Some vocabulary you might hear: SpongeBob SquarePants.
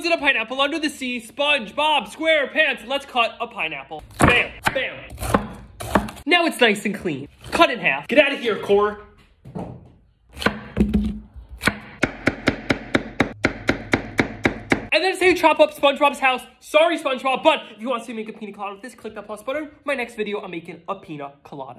lives in a pineapple under the sea, SpongeBob SquarePants. Let's cut a pineapple. Bam, bam. Now it's nice and clean. Cut in half. Get out of here, Core. And then say chop up SpongeBob's house. Sorry, SpongeBob, but if you want to see me make a pina colada with this, click that plus button. My next video, I'm making a pina colada.